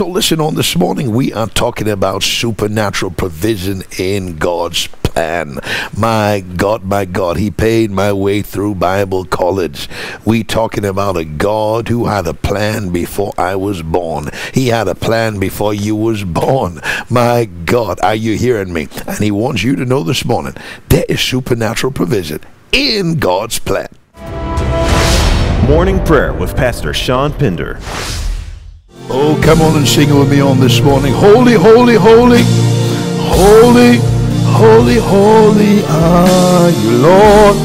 So listen, on this morning, we are talking about supernatural provision in God's plan. My God, he paid my way through Bible college. We talking about a God who had a plan before I was born. He had a plan before you was born. My God, are you hearing me? And he wants you to know this morning, there is supernatural provision in God's plan. Morning prayer with Pastor Sean Pinder. Oh, come on and sing it with me on this morning. Holy, holy, holy, holy, holy, holy are you, Lord.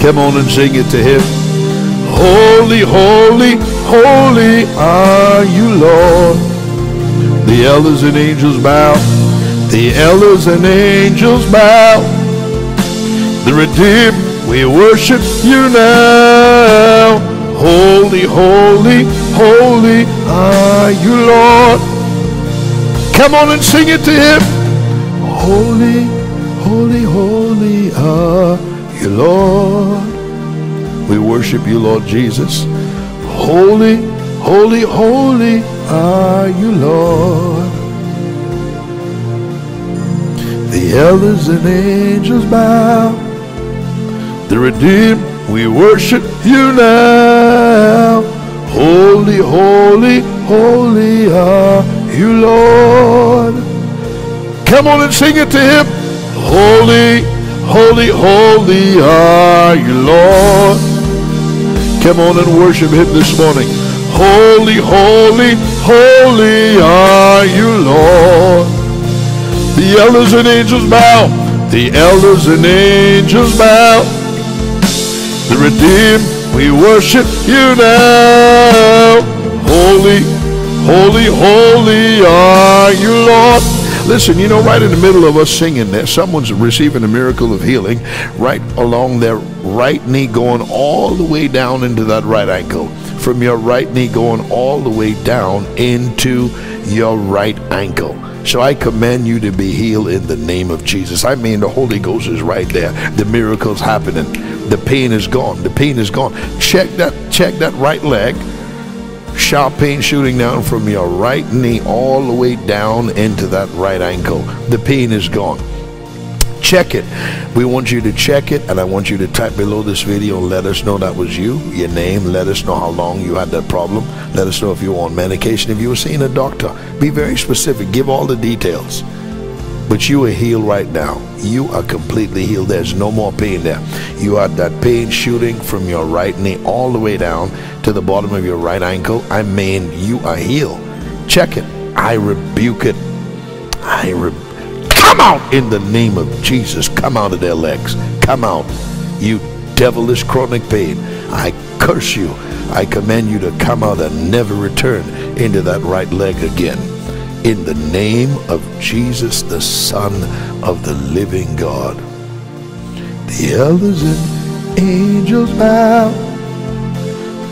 Come on and sing it to him. Holy, holy, holy are you, Lord. The elders and angels bow. The elders and angels bow. The redeemed, we worship you now. Holy, holy, holy are you, Lord. Come on and sing it to him. Holy, holy, holy are you, Lord. We worship you, Lord Jesus. Holy, holy, holy are you, Lord. The elders and angels bow. The redeemed, we worship you now. Holy, holy, holy are you, Lord. Come on and sing it to him. Holy, holy, holy are you, Lord. Come on and worship him this morning. Holy, holy, holy are you, Lord. The elders and angels bow. The elders and angels bow. The redeemed, we worship you now. Holy, holy, holy are you, Lord. Listen, you know, right in the middle of us singing there, someone's receiving a miracle of healing right along their right knee, going all the way down into that right ankle. From your right knee going all the way down into your right ankle. So I command you to be healed in the name of Jesus. I mean, the Holy Ghost is right there. The miracle's happening. The pain is gone. The pain is gone. Check that right leg. Sharp pain shooting down from your right knee all the way down into that right ankle. The pain is gone. Check it. We want you to check it, and I want you to type below this video and let us know that was you, your name. Let us know how long you had that problem. Let us know if you were on medication, if you were seeing a doctor. Be very specific. Give all the details. But you are healed right now. You are completely healed. There's no more pain there. You had that pain shooting from your right knee all the way down to the bottom of your right ankle. I mean, you are healed. Check it. I rebuke it. Come out in the name of Jesus. Come out of their legs. Come out, you devilish chronic pain. I curse you. I command you to come out and never return into that right leg again. In the name of Jesus, the Son of the living God. The elders and angels bow.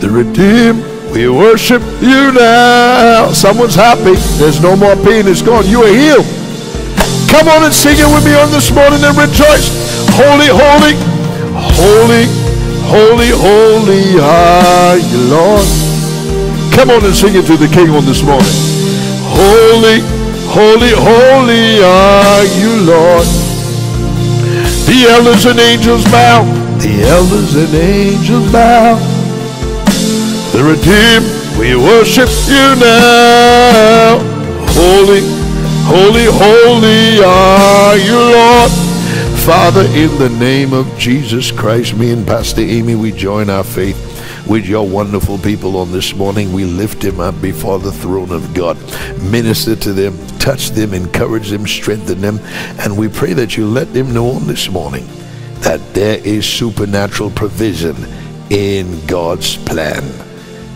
The redeemed, we worship you now. Someone's happy. There's no more pain. It's gone. You are healed. Come on and sing it with me on this morning and rejoice. Holy, holy, holy, holy, holy are you, Lord. Come on and sing it to the King on this morning. Holy, holy, holy are you, Lord. The elders and angels bow. The elders and angels bow. The redeemed, we worship you now. Holy, holy, holy are you, Lord. Father, in the name of Jesus Christ, me and Pastor Amy, we join our faith with your wonderful people on this morning. We lift them up before the throne of God. Minister to them, touch them, encourage them, strengthen them, and we pray that you let them know on this morning that there is supernatural provision in God's plan.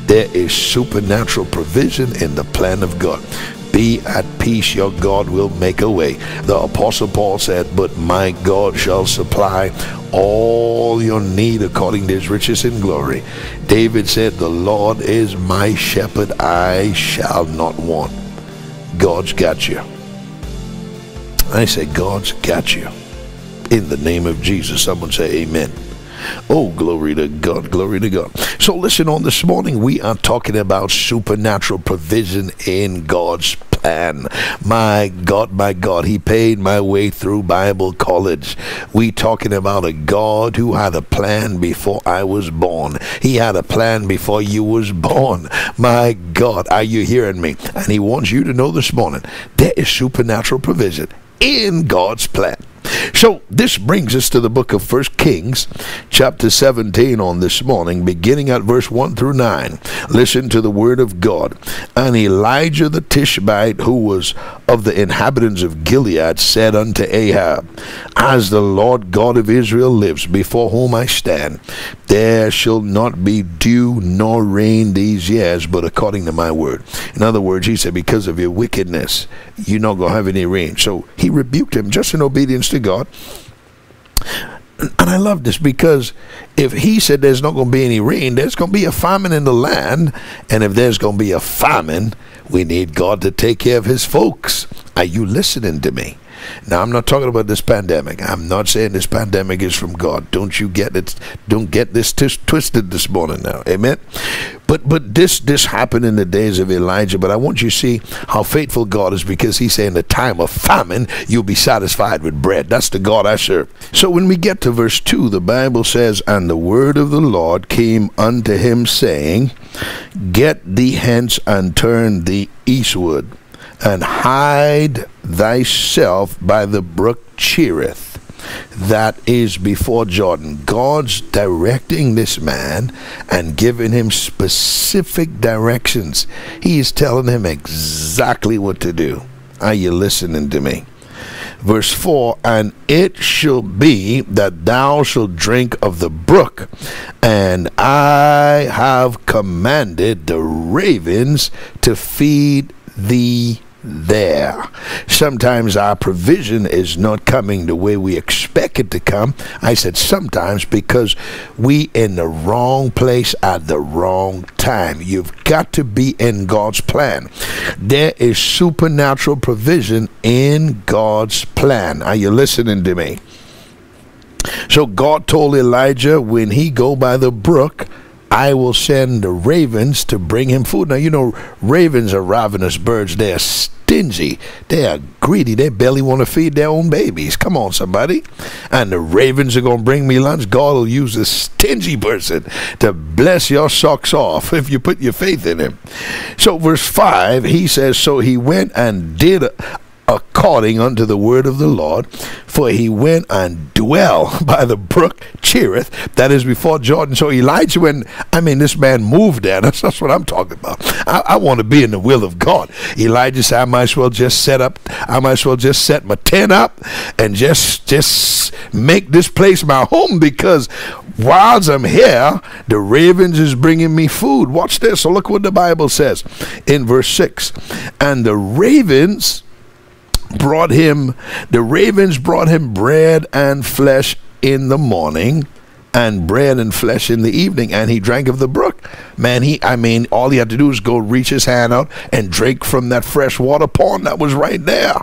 There is supernatural provision in the plan of God. Be at peace, your God will make a way. The Apostle Paul said, but my God shall supply all your need according to his riches in glory. David said, the Lord is my shepherd, I shall not want. God's got you. I say, God's got you. In the name of Jesus, someone say amen. Oh, glory to God, glory to God. So listen, on this morning, we are talking about supernatural provision in God's plan. My God, he paid my way through Bible college. We talking about a God who had a plan before I was born. He had a plan before you was born. My God, are you hearing me? And he wants you to know this morning, there is supernatural provision in God's plan. So this brings us to the book of 1 Kings chapter 17 on this morning, beginning at verse 1 through 9. Listen to the word of God. And Elijah the Tishbite, who was of the inhabitants of Gilead, said unto Ahab, As the Lord God of Israel lives, before whom I stand, there shall not be dew nor rain these years, but according to my word. In other words, he said, because of your wickedness, you're not going to have any rain. So he rebuked him just in obedience to God. And I love this, because if he said there's not going to be any rain, there's going to be a famine in the land. And if there's going to be a famine, we need God to take care of his folks. Are you listening to me? Now, I'm not talking about this pandemic. I'm not saying this pandemic is from God. Don't you get it? Don't get this twisted this morning now. Amen? But this happened in the days of Elijah. But I want you to see how faithful God is, because he said in the time of famine, you'll be satisfied with bread. That's the God I serve. So when we get to verse 2, the Bible says, And the word of the Lord came unto him, saying, Get thee hence and turn thee eastward, and hide thyself by the brook Cherith, that is before Jordan. God's directing this man and giving him specific directions. He is telling him exactly what to do. Are you listening to me? Verse 4, And it shall be that thou shalt drink of the brook, and I have commanded the ravens to feed thee there. Sometimes our provision is not coming the way we expect it to come. I said sometimes, because we in the wrong place at the wrong time. You've got to be in God's plan. There is supernatural provision in God's plan. Are you listening to me? So God told Elijah, when he go by the brook, I will send the ravens to bring him food. Now, you know, ravens are ravenous birds. They are stingy. They are greedy. They barely want to feed their own babies. Come on, somebody. And the ravens are going to bring me lunch. God will use a stingy person to bless your socks off if you put your faith in him. So verse 5, he says, So he went and did according unto the word of the Lord, for he went and dwelt by the brook Cherith, that is before Jordan. So Elijah went, this man moved there. That's what I'm talking about. I want to be in the will of God. Elijah said, I might as well just set my tent up and just make this place my home, because whilst I'm here, the ravens is bringing me food. Watch this. So look what the Bible says in verse 6. And the ravens brought him bread and flesh in the morning, and bread and flesh in the evening, and he drank of the brook. Man, all he had to do was go reach his hand out and drink from that fresh water pond that was right there.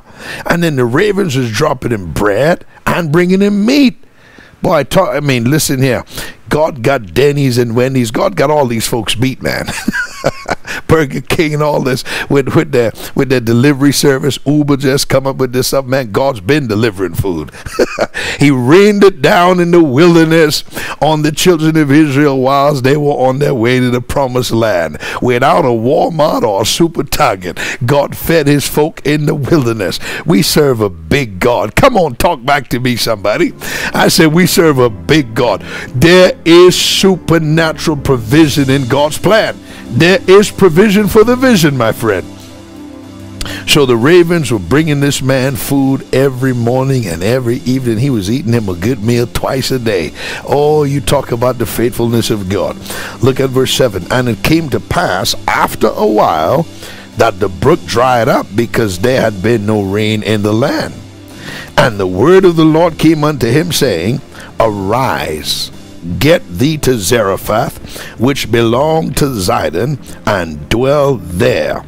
And then the ravens was dropping him bread and bringing him meat. Boy, listen here. God got Denny's and Wendy's. God got all these folks beat, man. Burger King and all this with their delivery service. Uber just come up with this stuff, man. God's been delivering food. He rained it down in the wilderness on the children of Israel whilst they were on their way to the promised land. Without a Walmart or a Super Target, God fed his folk in the wilderness. We serve a big God. Come on, talk back to me, somebody. I said we serve a big God. There is supernatural provision in God's plan. There is provision for the vision, my friend. So the ravens were bringing this man food every morning and every evening. He was eating him a good meal twice a day. Oh, you talk about the faithfulness of God. Look at verse 7. And it came to pass after a while that the brook dried up, because there had been no rain in the land. And the word of the Lord came unto him, saying, Arise, get thee to Zarephath, which belonged to Zidon, and dwell there.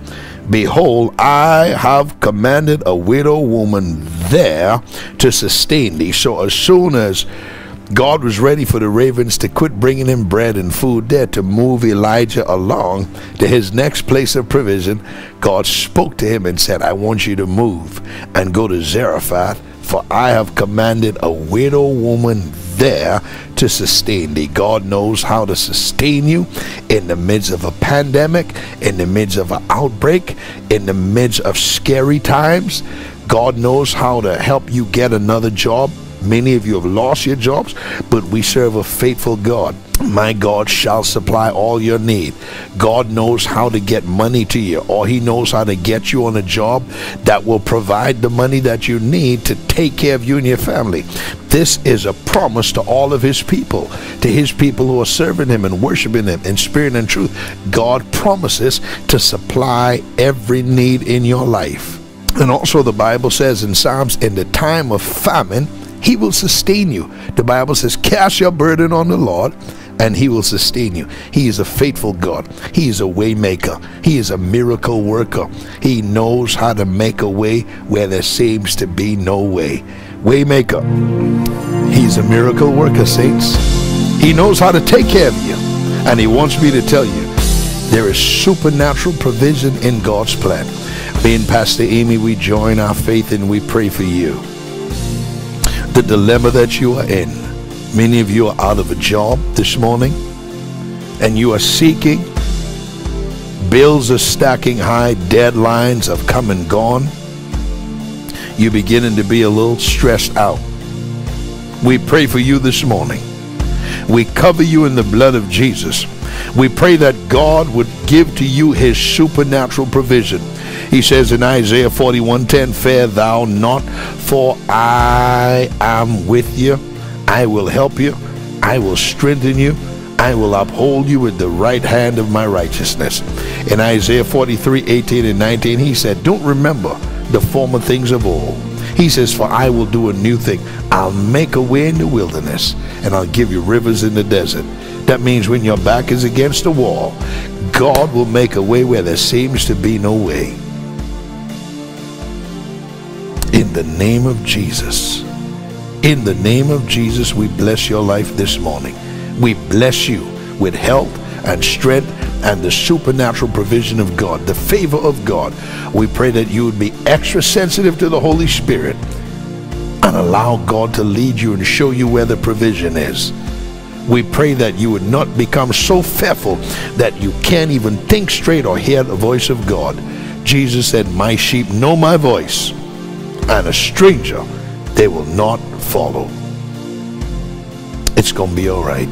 Behold, I have commanded a widow woman there to sustain thee. So as soon as God was ready for the ravens to quit bringing him bread and food there to move Elijah along to his next place of provision. God spoke to him and said, I want you to move and go to Zarephath, for I have commanded a widow woman there to sustain thee. God knows how to sustain you in the midst of a pandemic, in the midst of an outbreak, in the midst of scary times. God knows how to help you get another job. Many of you have lost your jobs, but we serve a faithful God. My God shall supply all your need. God knows how to get money to you, or he knows how to get you on a job that will provide the money that you need to take care of you and your family. This is a promise to all of his people, to his people who are serving him and worshiping him in spirit and truth. God promises to supply every need in your life. And also the Bible says in Psalms, in the time of famine, he will sustain you. The Bible says, cast your burden on the Lord and he will sustain you. He is a faithful God. He is a way maker. He is a miracle worker. He knows how to make a way where there seems to be no way. Way maker. He's a miracle worker, saints. He knows how to take care of you. And he wants me to tell you, there is supernatural provision in God's plan. Me and Pastor Amy, we join our faith and we pray for you. The dilemma that you are in. Many of you are out of a job this morning and you are seeking. Bills are stacking high. Deadlines have come and gone. You're beginning to be a little stressed out. We pray for you this morning. We cover you in the blood of Jesus. We pray that God would give to you his supernatural provision. He says in Isaiah 41:10, fear thou not, for I am with you. I will help you. I will strengthen you. I will uphold you with the right hand of my righteousness. In Isaiah 43:18 and 19, he said, don't remember the former things of old. He says, for I will do a new thing. I'll make a way in the wilderness, and I'll give you rivers in the desert. That means when your back is against the wall, God will make a way where there seems to be no way. In the name of Jesus. In the name of Jesus, we bless your life this morning. We bless you with health and strength and the supernatural provision of God, the favor of God. We pray that you would be extra sensitive to the Holy Spirit and allow God to lead you and show you where the provision is. We pray that you would not become so fearful that you can't even think straight or hear the voice of God. Jesus said, my sheep know my voice, and a stranger they will not follow. It's going to be all right.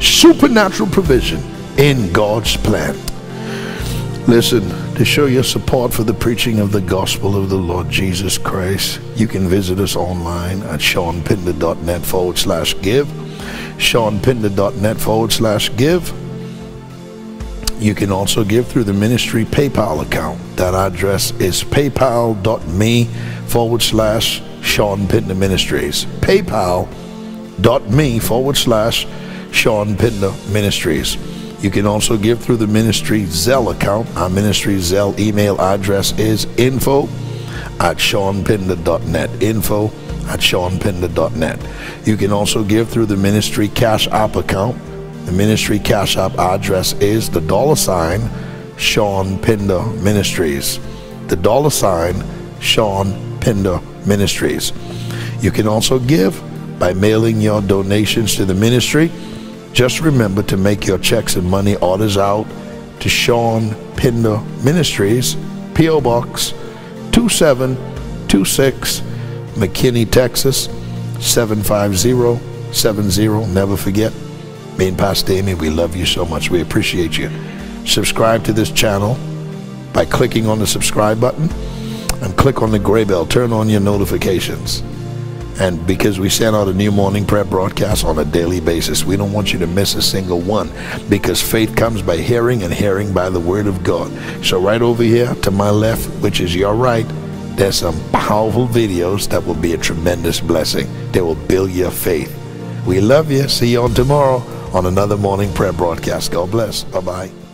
Supernatural provision in God's plan. Listen, to show your support for the preaching of the gospel of the Lord Jesus Christ, you can visit us online at seanpinder.net/give. seanpinder.net/give. You can also give through the ministry PayPal account. That address is paypal.me/Sean Pinder Ministries. paypal.me/Sean Pinder Ministries. You can also give through the ministry Zelle account. Our ministry Zelle email address is info@seanpinder.net. info@seanpinder.net. You can also give through the ministry Cash App account. The ministry Cash App address is the $Sean Pinder Ministries. The $Sean Pinder Ministries. You can also give by mailing your donations to the ministry. Just remember to make your checks and money orders out to Sean Pinder Ministries, P.O. Box 2726, McKinney, Texas 75070. Never forget, me and Pastor Amy, we love you so much. We appreciate you. Subscribe to this channel by clicking on the subscribe button and click on the gray bell. Turn on your notifications. And because we send out a new morning prayer broadcast on a daily basis, we don't want you to miss a single one, because faith comes by hearing and hearing by the word of God. So right over here to my left, which is your right, there's some powerful videos that will be a tremendous blessing. They will build your faith. We love you. See you on tomorrow on another morning prayer broadcast. God bless. Bye-bye.